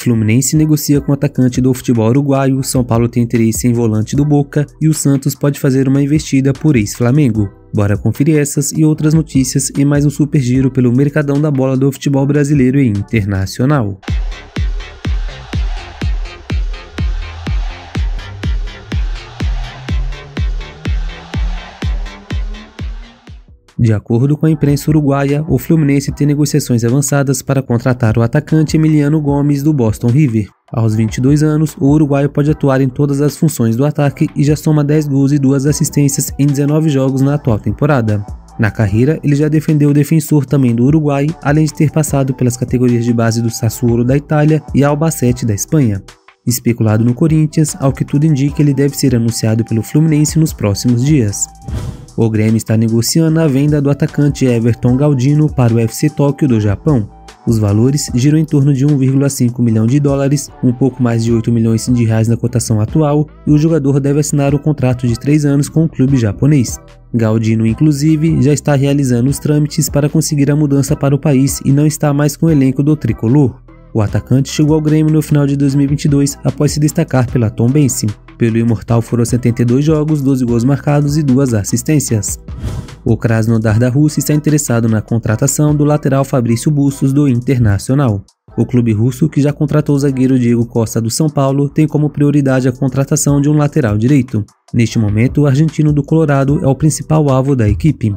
Fluminense negocia com o atacante do futebol uruguaio, São Paulo tem interesse em volante do Boca e o Santos pode fazer uma investida por ex-Flamengo. Bora conferir essas e outras notícias em mais um super giro pelo mercadão da bola do futebol brasileiro e internacional. De acordo com a imprensa uruguaia, o Fluminense tem negociações avançadas para contratar o atacante Emiliano Gomes do Boston River. Aos 22 anos, o uruguaio pode atuar em todas as funções do ataque e já soma 10 gols e 2 assistências em 19 jogos na atual temporada. Na carreira, ele já defendeu o defensor também do Uruguai, além de ter passado pelas categorias de base do Sassuolo da Itália e Albacete da Espanha. Especulado no Corinthians, ao que tudo indica, ele deve ser anunciado pelo Fluminense nos próximos dias. O Grêmio está negociando a venda do atacante Everton Galdino para o FC Tokyo do Japão. Os valores giram em torno de 1,5 milhão de dólares, um pouco mais de 8 milhões de reais na cotação atual, e o jogador deve assinar um contrato de 3 anos com o clube japonês. Galdino, inclusive, já está realizando os trâmites para conseguir a mudança para o país e não está mais com o elenco do tricolor. O atacante chegou ao Grêmio no final de 2022 após se destacar pela Tombense. Pelo Imortal foram 72 jogos, 12 gols marcados e 2 assistências. O Krasnodar da Rússia está interessado na contratação do lateral Fabrício Bustos do Internacional. O clube russo, que já contratou o zagueiro Diego Costa do São Paulo, tem como prioridade a contratação de um lateral direito. Neste momento, o argentino do Colorado é o principal alvo da equipe.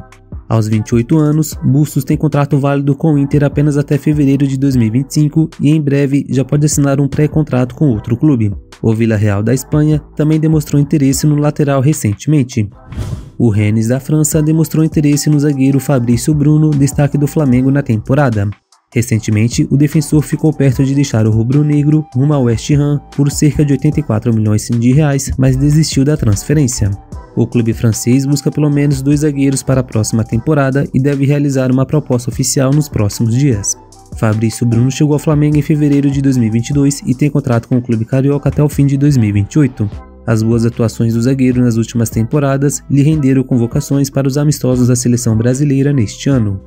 Aos 28 anos, Bustos tem contrato válido com o Inter apenas até fevereiro de 2025 e em breve já pode assinar um pré-contrato com outro clube. O Vila Real da Espanha também demonstrou interesse no lateral recentemente. O Rennes da França demonstrou interesse no zagueiro Fabrício Bruno, destaque do Flamengo na temporada. Recentemente, o defensor ficou perto de deixar o rubro-negro rumo ao West Ham por cerca de 84 milhões de reais, mas desistiu da transferência. O clube francês busca pelo menos 2 zagueiros para a próxima temporada e deve realizar uma proposta oficial nos próximos dias. Fabrício Bruno chegou ao Flamengo em fevereiro de 2022 e tem contrato com o clube carioca até o fim de 2028. As boas atuações do zagueiro nas últimas temporadas lhe renderam convocações para os amistosos da seleção brasileira neste ano.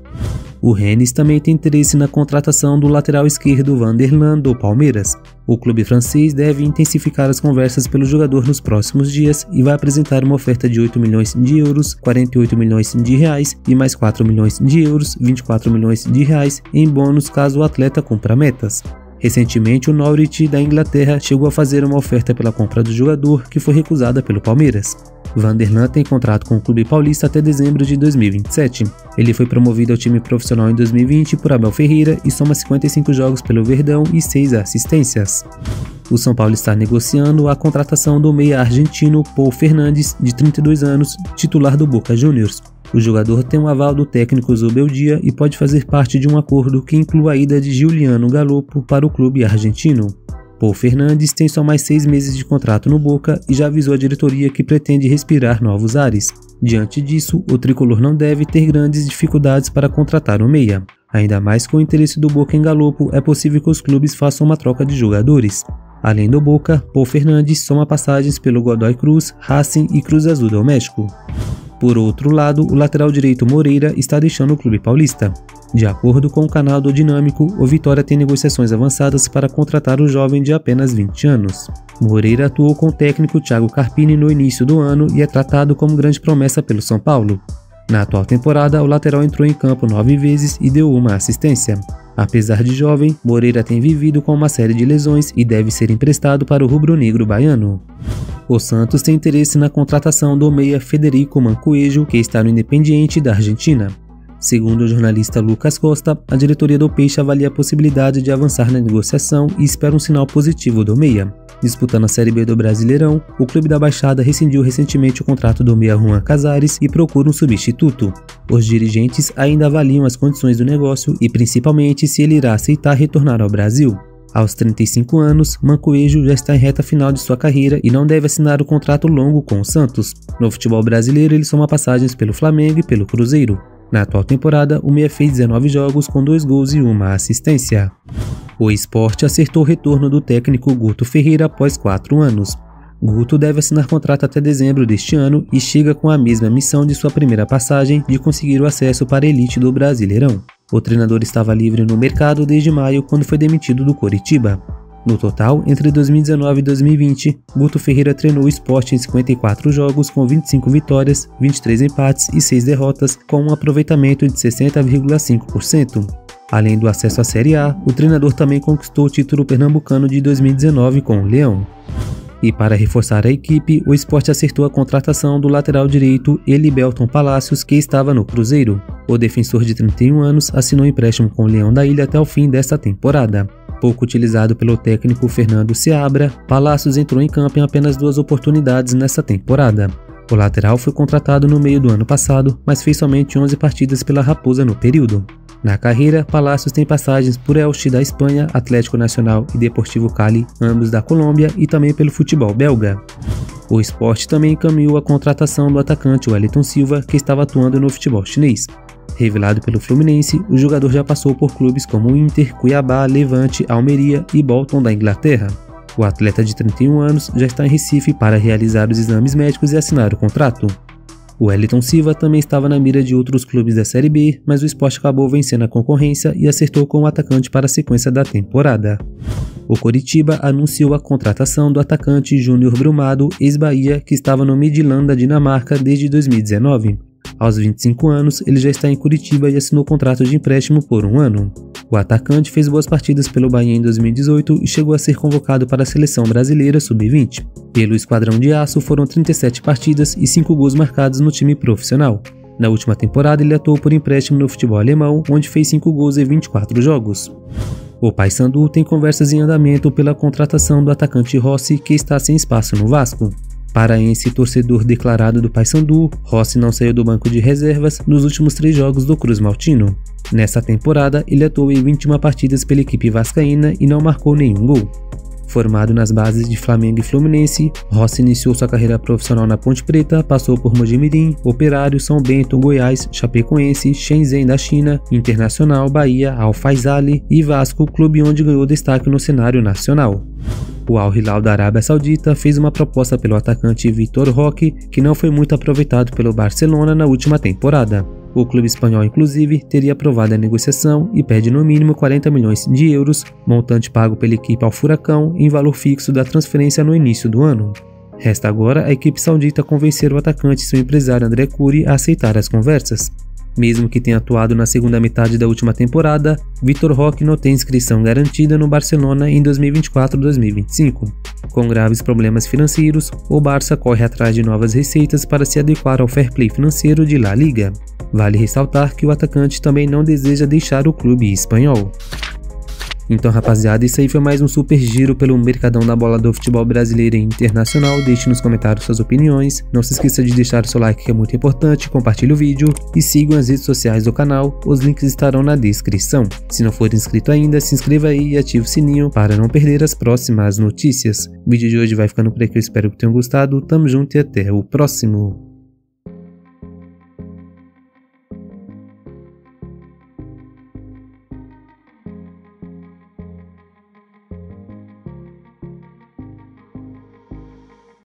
O Rennes também tem interesse na contratação do lateral esquerdo Vanderlan do Palmeiras. O clube francês deve intensificar as conversas pelo jogador nos próximos dias e vai apresentar uma oferta de 8 milhões de euros, 48 milhões de reais e mais 4 milhões de euros, 24 milhões de reais em bônus caso o atleta cumpra metas. Recentemente, o Norwich da Inglaterra chegou a fazer uma oferta pela compra do jogador, que foi recusada pelo Palmeiras. Vanderlan tem contrato com o clube paulista até dezembro de 2027. Ele foi promovido ao time profissional em 2020 por Abel Ferreira e soma 55 jogos pelo Verdão e 6 assistências. O São Paulo está negociando a contratação do meia argentino Pol Fernandez, de 32 anos, titular do Boca Juniors. O jogador tem um aval do técnico Zubeldia e pode fazer parte de um acordo que inclua a ida de Giuliano Galopo para o clube argentino. Pol Fernandez tem só mais 6 meses de contrato no Boca e já avisou a diretoria que pretende respirar novos ares. Diante disso, o tricolor não deve ter grandes dificuldades para contratar o meia. Ainda mais com o interesse do Boca em Galopo, é possível que os clubes façam uma troca de jogadores. Além do Boca, Pol Fernandez soma passagens pelo Godoy Cruz, Racing e Cruz Azul do México. Por outro lado, o lateral direito Moreira está deixando o clube paulista. De acordo com o canal do Dinâmico, o Vitória tem negociações avançadas para contratar o jovem de apenas 20 anos. Moreira atuou com o técnico Thiago Carpini no início do ano e é tratado como grande promessa pelo São Paulo. Na atual temporada, o lateral entrou em campo 9 vezes e deu uma assistência. Apesar de jovem, Moreira tem vivido com uma série de lesões e deve ser emprestado para o rubro-negro baiano. O Santos tem interesse na contratação do meia Federico Mancuello, que está no Independiente da Argentina. Segundo o jornalista Lucas Costa, a diretoria do Peixe avalia a possibilidade de avançar na negociação e espera um sinal positivo do meia. Disputando a Série B do Brasileirão, o clube da Baixada rescindiu recentemente o contrato do meia Juan Casares e procura um substituto. Os dirigentes ainda avaliam as condições do negócio e principalmente se ele irá aceitar retornar ao Brasil. Aos 35 anos, Mancuello já está em reta final de sua carreira e não deve assinar o contrato longo com o Santos. No futebol brasileiro, ele soma passagens pelo Flamengo e pelo Cruzeiro. Na atual temporada, o meia fez 19 jogos com 2 gols e 1 assistência. O Sport acertou o retorno do técnico Guto Ferreira após 4 anos. Guto deve assinar contrato até dezembro deste ano e chega com a mesma missão de sua primeira passagem de conseguir o acesso para a elite do Brasileirão. O treinador estava livre no mercado desde maio, quando foi demitido do Coritiba. No total, entre 2019 e 2020, Guto Ferreira treinou o Sport em 54 jogos com 25 vitórias, 23 empates e 6 derrotas, com um aproveitamento de 60,5%. Além do acesso à Série A, o treinador também conquistou o título pernambucano de 2019 com o Leão. E para reforçar a equipe, o Sport acertou a contratação do lateral direito Elibelton Palacios, que estava no Cruzeiro. O defensor de 31 anos assinou empréstimo com o Leão da Ilha até o fim desta temporada. Pouco utilizado pelo técnico Fernando Seabra, Palacios entrou em campo em apenas 2 oportunidades nesta temporada. O lateral foi contratado no meio do ano passado, mas fez somente 11 partidas pela Raposa no período. Na carreira, Palacios tem passagens por Elche da Espanha, Atlético Nacional e Deportivo Cali, ambos da Colômbia, e também pelo futebol belga. O Sport também encaminhou a contratação do atacante Wellington Silva, que estava atuando no futebol chinês. Revelado pelo Fluminense, o jogador já passou por clubes como Inter, Cuiabá, Levante, Almeria e Bolton da Inglaterra. O atleta de 31 anos já está em Recife para realizar os exames médicos e assinar o contrato. O Wellington Silva também estava na mira de outros clubes da Série B, mas o Sport acabou vencendo a concorrência e acertou com o atacante para a sequência da temporada. O Coritiba anunciou a contratação do atacante Júnior Brumado, ex-Bahia, que estava no Midland da Dinamarca desde 2019. Aos 25 anos, ele já está em Curitiba e assinou contrato de empréstimo por um ano. O atacante fez boas partidas pelo Bahia em 2018 e chegou a ser convocado para a Seleção Brasileira Sub-20. Pelo Esquadrão de Aço foram 37 partidas e 5 gols marcados no time profissional. Na última temporada ele atuou por empréstimo no futebol alemão, onde fez 5 gols em 24 jogos. O Paysandu tem conversas em andamento pela contratação do atacante Rossi, que está sem espaço no Vasco. Paraense e torcedor declarado do Paysandu, Rossi não saiu do banco de reservas nos últimos 3 jogos do Cruz Maltino. Nessa temporada, ele atuou em 21 partidas pela equipe vascaína e não marcou nenhum gol. Formado nas bases de Flamengo e Fluminense, Rossi iniciou sua carreira profissional na Ponte Preta, passou por Mojimirim, Operário, São Bento, Goiás, Chapecoense, Shenzhen da China, Internacional, Bahia, Al-Faisaly e Vasco, clube onde ganhou destaque no cenário nacional. O Al Hilal da Arábia Saudita fez uma proposta pelo atacante Vitor Roque, que não foi muito aproveitado pelo Barcelona na última temporada. O clube espanhol, inclusive, teria aprovado a negociação e pede no mínimo 40 milhões de euros, montante pago pela equipe ao Furacão em valor fixo da transferência no início do ano. Resta agora a equipe saudita convencer o atacante e seu empresário André Cury a aceitar as conversas. Mesmo que tenha atuado na segunda metade da última temporada, Vitor Roque não tem inscrição garantida no Barcelona em 2024-2025. Com graves problemas financeiros, o Barça corre atrás de novas receitas para se adequar ao fair play financeiro de La Liga. Vale ressaltar que o atacante também não deseja deixar o clube espanhol. Então, rapaziada, isso aí foi mais um super giro pelo mercadão da bola do futebol brasileiro e internacional. Deixe nos comentários suas opiniões, não se esqueça de deixar o seu like, que é muito importante, compartilhe o vídeo e sigam as redes sociais do canal, os links estarão na descrição. Se não for inscrito ainda, se inscreva aí e ative o sininho para não perder as próximas notícias. O vídeo de hoje vai ficando por aqui, eu espero que tenham gostado, tamo junto e até o próximo.